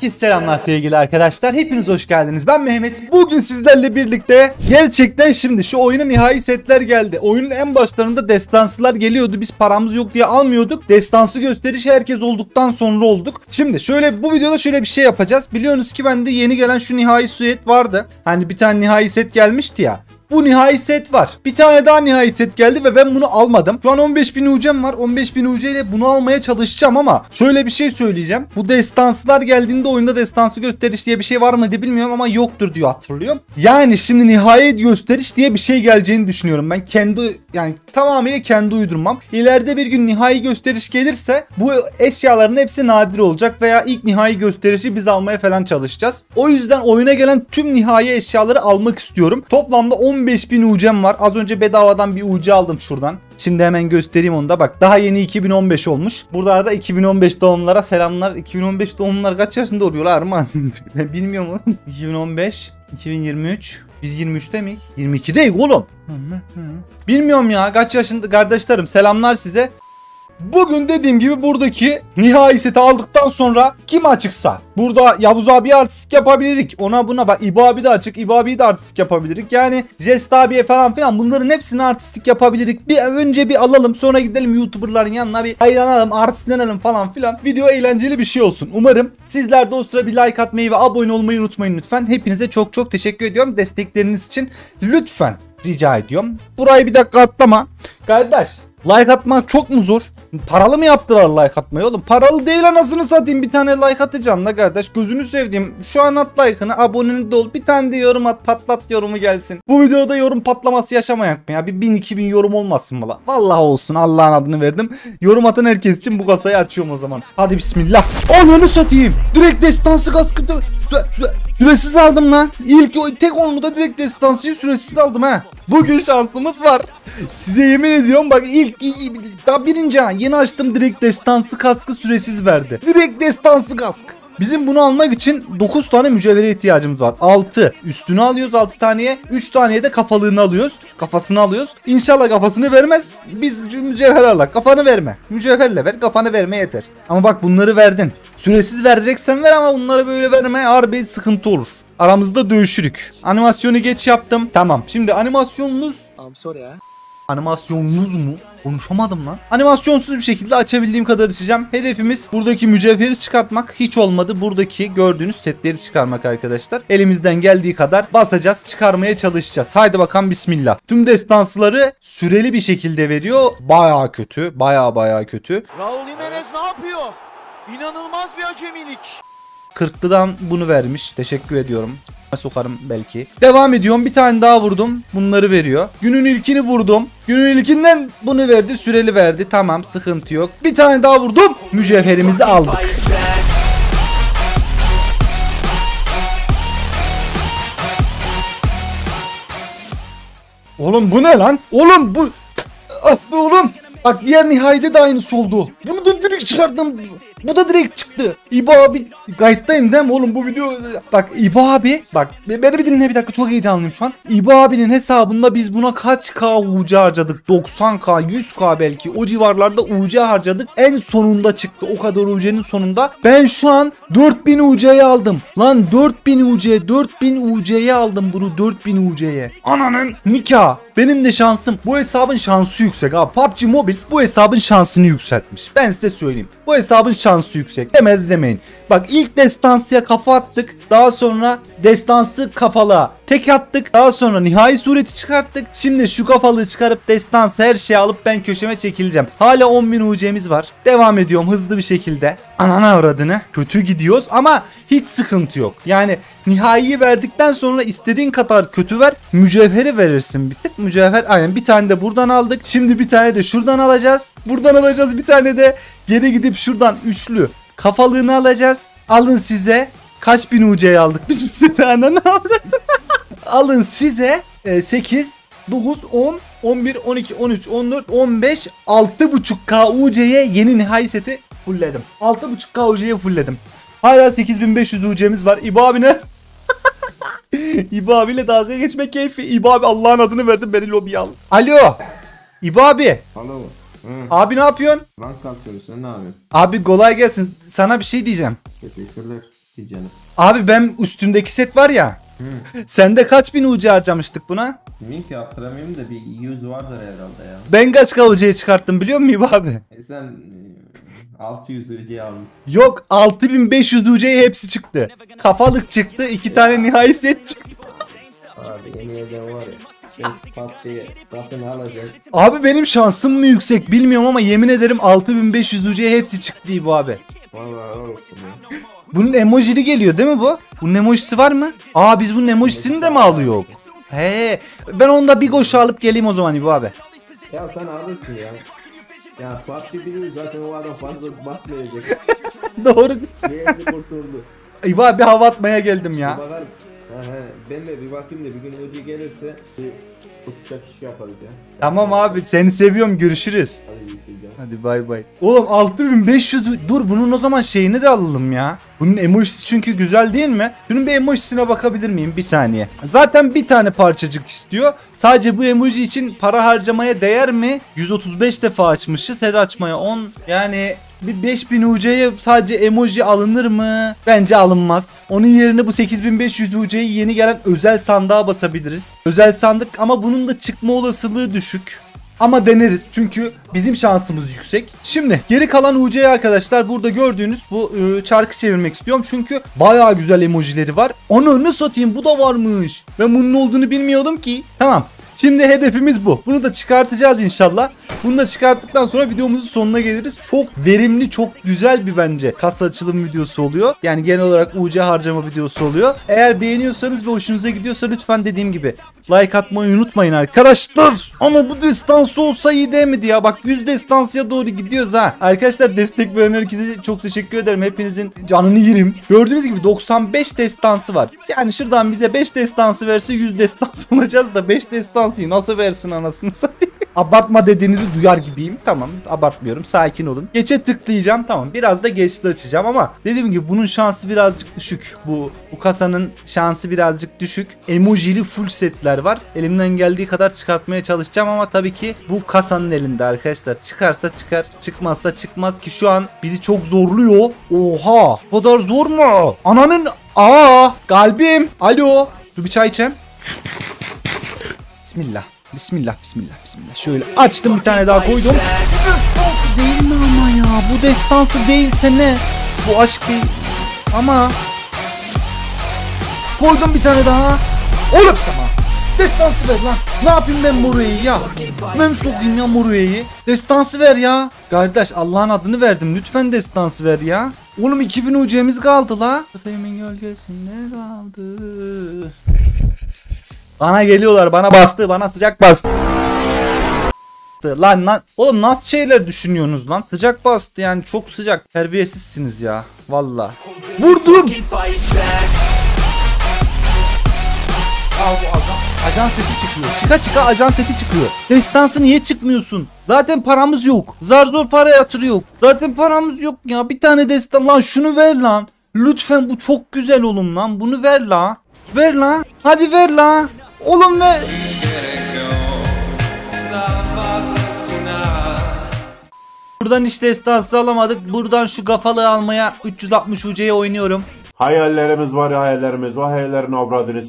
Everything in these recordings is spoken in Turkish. Herkese selamlar sevgili arkadaşlar. Hepiniz hoş geldiniz. Ben Mehmet. Bugün sizlerle birlikte gerçekten şimdi şu oyuna nihai setler geldi. Oyunun en başlarında destansılar geliyordu. Biz paramız yok diye almıyorduk. Destansı gösterişi herkes olduktan sonra olduk. Şimdi şöyle bu videoda şöyle bir şey yapacağız. Biliyorsunuz ki bende yeni gelen şu nihai set vardı. Hani bir tane nihai set gelmişti ya. Bu nihai set var. Bir tane daha nihai set geldi ve ben bunu almadım. Şu an 15.000 UC'm var. 15.000 UC ile bunu almaya çalışacağım ama şöyle bir şey söyleyeceğim. Bu destanslar geldiğinde oyunda destansı gösteriş diye bir şey var mı diye bilmiyorum ama yoktur diyor hatırlıyorum. Yani şimdi nihai gösteriş diye bir şey geleceğini düşünüyorum. Ben kendi yani tamamıyla kendi uydurmam. İleride bir gün nihai gösteriş gelirse bu eşyaların hepsi nadir olacak veya ilk nihai gösterişi biz almaya falan çalışacağız. O yüzden oyuna gelen tüm nihai eşyaları almak istiyorum. Toplamda 15.000 UC'm var. Az önce bedavadan bir UC aldım şuradan. Şimdi hemen göstereyim onu da. Bak daha yeni 2015 olmuş. Burada da 2015 doğumlara selamlar. 2015 doğumlar kaç yaşında oluyorlar Arman? Ben bilmiyorum oğlum. 2015, 2023. Biz 23'te miyiz? 22'deyiz oğlum. Bilmiyorum ya kaç yaşında kardeşlerim. Selamlar size. Bugün dediğim gibi buradaki nihai seti aldıktan sonra kim açıksa burada Yavuz abiye artistik yapabilirik. Ona buna bak İbo abi de açık. İbo abiye de artistik yapabilirik. Yani Jest abiye falan filan bunların hepsini artistik yapabilirik. Bir önce bir alalım sonra gidelim YouTuber'ların yanına bir aylanalım artistlenelim falan filan. Video eğlenceli bir şey olsun. Umarım sizler de o sıra bir like atmayı ve abone olmayı unutmayın lütfen. Hepinize çok çok teşekkür ediyorum destekleriniz için. Lütfen rica ediyorum. Burayı bir dakika atlama. Kardeş. Like atmak çok mu zor? Paralı mı yaptılar like atmayı oğlum? Paralı değil anasını satayım. Bir tane like atacaksın la kardeş. Gözünü sevdiğim. Şu an at like'ını, aboneni de ol. Bir tane de yorum at. Patlat yorumu gelsin. Bu videoda yorum patlaması yaşamayak mı ya? Bir 1000-2000 yorum olmasın mı la? Vallahi olsun. Allah'ın adını verdim. Yorum atan herkes için bu kasayı açıyorum o zaman. Hadi bismillah. Ananı satayım. Direkt destansı katkıda. Süresiz aldım lan. İlk tek onu da direkt destansıyı süresiz aldım ha. Bugün şansımız var. Size yemin ediyorum bak ilk daha birinci ha. Yeni açtım direkt destansı kaskı süresiz verdi. Direkt destansı kask. Bizim bunu almak için 9 tane mücevhere ihtiyacımız var. 6 üstünü alıyoruz 6 taneye. 3 taneye de kafalığını alıyoruz. Kafasını alıyoruz. İnşallah kafasını vermez. Biz mücevher alak. Kafanı verme. Mücevherle ver. Kafanı verme yeter. Ama bak bunları verdin. Süresiz vereceksen ver ama bunları böyle verme harbi sıkıntı olur. Aramızda dövüşürük. Animasyonu geç yaptım. Tamam. Şimdi animasyonunuz... Animasyonunuz mu? Konuşamadım lan. Animasyonsuz bir şekilde açabildiğim kadar açacağım. Hedefimiz buradaki mücevheri çıkartmak. Hiç olmadı buradaki gördüğünüz setleri çıkarmak arkadaşlar. Elimizden geldiği kadar basacağız. Çıkarmaya çalışacağız. Haydi bakalım bismillah. Tüm destansları süreli bir şekilde veriyor. Baya kötü. Baya kötü. Raul Jimenez ne yapıyor? İnanılmaz bir acemilik. 40'lıdan bunu vermiş. Teşekkür ediyorum. Sokarım belki. Devam ediyorum. Bir tane daha vurdum. Bunları veriyor. Günün ilkini vurdum. Günün ilkinden bunu verdi. Süreli verdi. Tamam sıkıntı yok. Bir tane daha vurdum. Mücevherimizi aldık. Oğlum bu ne lan? Oğlum bu... Ah be oğlum. Bak diğer nihayede de aynısı oldu. Bunu da direkt çıkardım. Bu da direkt çıktı. İbo abi kayıttayım değil mi oğlum bu video? Bak İbo abi bak beni bir dinle bir dakika çok heyecanlıyım şu an. İbo abinin hesabında biz buna kaç K UC harcadık? 90K 100K belki o civarlarda UC harcadık. En sonunda çıktı o kadar UC'nin sonunda. Ben şu an 4000 UC'ye aldım. Lan 4000 UC'ye aldım bunu 4000 UC'ye. Ananın nikahı. Benim de şansım. Bu hesabın şansı yüksek abi. PUBG Mobile bu hesabın şansını yükseltmiş. Ben size söyleyeyim. Bu hesabın şansı yüksek. Demedi demeyin. Bak ilk destansıya kafa attık. Daha sonra destansı kafalığa tek attık. Daha sonra nihai sureti çıkarttık. Şimdi şu kafalığı çıkarıp destansı her şeyi alıp ben köşeme çekileceğim. Hala 10.000 UC'miz var. Devam ediyorum hızlı bir şekilde. Anana avradını. Kötü gidiyoruz ama hiç sıkıntı yok. Yani nihaiyi verdikten sonra istediğin kadar kötü ver. Mücevheri verirsin bir tık. Mücevher aynen bir tane de buradan aldık. Şimdi bir tane de şuradan alacağız. Buradan alacağız bir tane de geri gidip şuradan üçlü kafalığını alacağız. Alın size. Kaç bin UC'yi aldık biz size ananı avradını. Alın size 8, 9, 10, 11, 12, 13, 14, 15, 6.5K UC'ye yeni nihai seti fullledim. 6.5K UC'ye fullledim. Hala 8500 UC'miz var. İbo abi ne? İbo abiyle dalga geçmek keyfi. İbo abi Allah'ın adını verdim beni lobiye al. Alo. İbo abi. Alo. Hı. Abi ne yapıyorsun? Ben kalkıyorum sen ne yapıyorsun? Abi kolay gelsin. Sana bir şey diyeceğim. Teşekkürler. canım. Abi ben üstümdeki set var ya. Sende kaç bin ucu harcamıştık buna? Bilmiyorum ki, hatırlamayayım da bir 100 vardır herhalde ya. Ben kaç ucuya çıkarttım biliyor musun İbo abi? Sen 600 ucuya almışsın. Yok, 6500 ucuya hepsi çıktı. Kafalık çıktı, iki tane nihai set çıktı. Abi yemeğe var ya. Abi benim şansım mı yüksek bilmiyorum ama yemin ederim 6500 ucuya hepsi çıktı İbo abi. Vallahi olsun ya. Bunun emojili geliyor değil mi bu? Bunun emojisi var mı? Aa, biz bunun emojisini de mi alıyoruz? He, ben onda bir goşu alıp geleyim o zaman İbo abi. Ya sen alırsın ya. Ya PUBG bilir zaten o adam fazla batmayacak. Doğru. Neyse kurtuldu. İbo abi hava atmaya geldim ya. Ben de bir bakayım da bir gün ödü gelirse tutacak iş yaparız ya. Tamam abi, seni seviyorum, görüşürüz. Hadi bay bay. Oğlum 6500 dur, bunun o zaman şeyini de alalım ya. Bunun emojisi çünkü güzel değil mi? Şunun bir emojisine bakabilir miyim? Bir saniye. Zaten bir tane parçacık istiyor. Sadece bu emoji için para harcamaya değer mi? 135 defa açmışız. Her açmaya 10. Yani bir 5000 UC'ye sadece emoji alınır mı? Bence alınmaz. Onun yerine bu 8500 UC'yi yeni gelen özel sandığa basabiliriz. Özel sandık ama bunun da çıkma olasılığı düşük. Ama deneriz çünkü bizim şansımız yüksek. Şimdi geri kalan UC'yi arkadaşlar burada gördüğünüz bu çarkı çevirmek istiyorum. Çünkü bayağı güzel emojileri var. Ananı satayım, bu da varmış. Ben bunun olduğunu bilmiyordum ki. Tamam, şimdi hedefimiz bu. Bunu da çıkartacağız inşallah. Bunu da çıkarttıktan sonra videomuzun sonuna geliriz. Çok verimli, çok güzel bir bence kasa açılım videosu oluyor. Yani genel olarak UC harcama videosu oluyor. Eğer beğeniyorsanız ve hoşunuza gidiyorsa lütfen dediğim gibi like atmayı unutmayın arkadaşlar. Ama bu destansı olsa iyi değil miydi ya? Bak 100 destansıya doğru gidiyoruz ha. Arkadaşlar destek veren herkese çok teşekkür ederim. Hepinizin canını yerim. Gördüğünüz gibi 95 destansı var. Yani şuradan bize 5 destansı verse 100 destansı olacağız da 5 destansıyı nasıl versin anasını satayım. Abartma dediğinizi duyar gibiyim. Tamam, abartmıyorum, sakin olun. Geçe tıklayacağım, tamam, biraz da geçli açacağım ama dediğim gibi bunun şansı birazcık düşük. Bu kasanın şansı birazcık düşük. Emojili full setler var. Elimden geldiği kadar çıkartmaya çalışacağım ama tabii ki bu kasanın elinde arkadaşlar. Çıkarsa çıkar, çıkmazsa çıkmaz ki şu an bizi çok zorluyor. Oha, bu kadar zor mu? Ananın aa, kalbim. Alo, dur bir çay içeyim. Bismillah. Bismillah, bismillah, bismillah. Şöyle açtım, bir tane daha koydum. Destansı değil mi ama ya? Bu destansı değilse ne? Bu aşk değil. Ama koydum bir tane daha. Oğlum tamam. Destansı ver lan. Ne yapayım ben Moruye'yi ya? Ben sokayım ya Moruye'yi. Destansı ver ya. Kardeş Allah'ın adını verdim. Lütfen destansı ver ya. Oğlum 2000 UC'miz kaldı la. Efendimin gölgesinde kaldı. Bana geliyorlar, bana bastı, bana sıcak bastı. Lan oğlum nasıl şeyler düşünüyorsunuz lan? Sıcak bastı yani, çok sıcak. Terbiyesizsiniz ya valla. Vurdum. Aa, bu ajan seti çıkıyor. Çıka çıka ajan seti çıkıyor. Destansı niye çıkmıyorsun? Zaten paramız yok. Zar zor para yatırıyor. Zaten paramız yok ya. Bir tane destan lan, şunu ver lan. Lütfen, bu çok güzel oğlum lan. Bunu ver la. Ver la. Hadi ver la. Oğlum ver. Buradan işte destansı alamadık. Buradan şu kafalığı almaya 360 UC'ye oynuyorum. Hayallerimiz var ya, hayallerimiz. O hayallerin avradınız.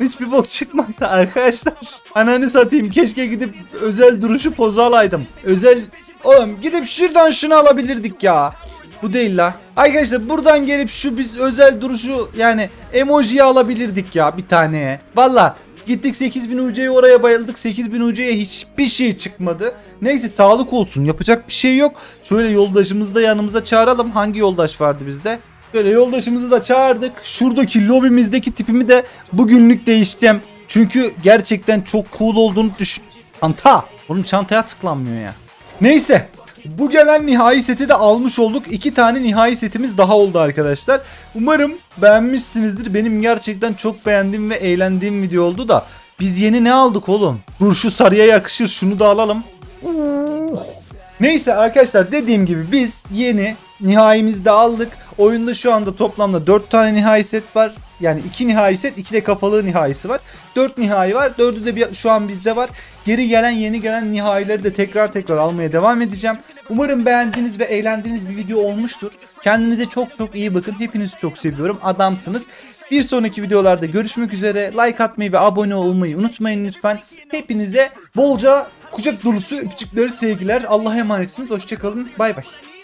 Hiçbir bok çıkmadı arkadaşlar. Ananı satayım, keşke gidip özel duruşu pozu alaydım. Özel oğlum, gidip şuradan şunu alabilirdik ya. Bu değil la. Arkadaşlar buradan gelip şu biz özel duruşu yani emojiyi alabilirdik ya bir tane. Valla gittik 8000 UC'ye oraya bayıldık. 8000 UC'ye hiçbir şey çıkmadı. Neyse, sağlık olsun, yapacak bir şey yok. Şöyle yoldaşımızı da yanımıza çağıralım. Hangi yoldaş vardı bizde? Böyle yoldaşımızı da çağırdık. Şuradaki lobimizdeki tipimi de bugünlük değiştireceğim. Çünkü gerçekten çok cool olduğunu düşün. Çanta. Oğlum çantaya tıklanmıyor ya. Neyse. Bu gelen nihai seti de almış olduk. 2 tane nihai setimiz daha oldu arkadaşlar. Umarım beğenmişsinizdir. Benim gerçekten çok beğendiğim ve eğlendiğim video oldu da. Biz yeni ne aldık oğlum? Dur şu sarıya yakışır, şunu da alalım. Neyse arkadaşlar, dediğim gibi biz yeni Nihayimizi de aldık. Oyunda şu anda toplamda 4 tane nihai set var. Yani 2 nihai set, 2 de kafalı nihaisi var. 4 nihai var. 4'ü de şu an bizde var. Geri gelen, yeni gelen nihaileri de tekrar almaya devam edeceğim. Umarım beğendiğiniz ve eğlendiğiniz bir video olmuştur. Kendinize çok iyi bakın. Hepinizi çok seviyorum. Adamsınız. Bir sonraki videolarda görüşmek üzere. Like atmayı ve abone olmayı unutmayın lütfen. Hepinize bolca kucak dolusu öpücükleri, sevgiler. Allah'a emanetsiniz. Hoşçakalın. Bay bay.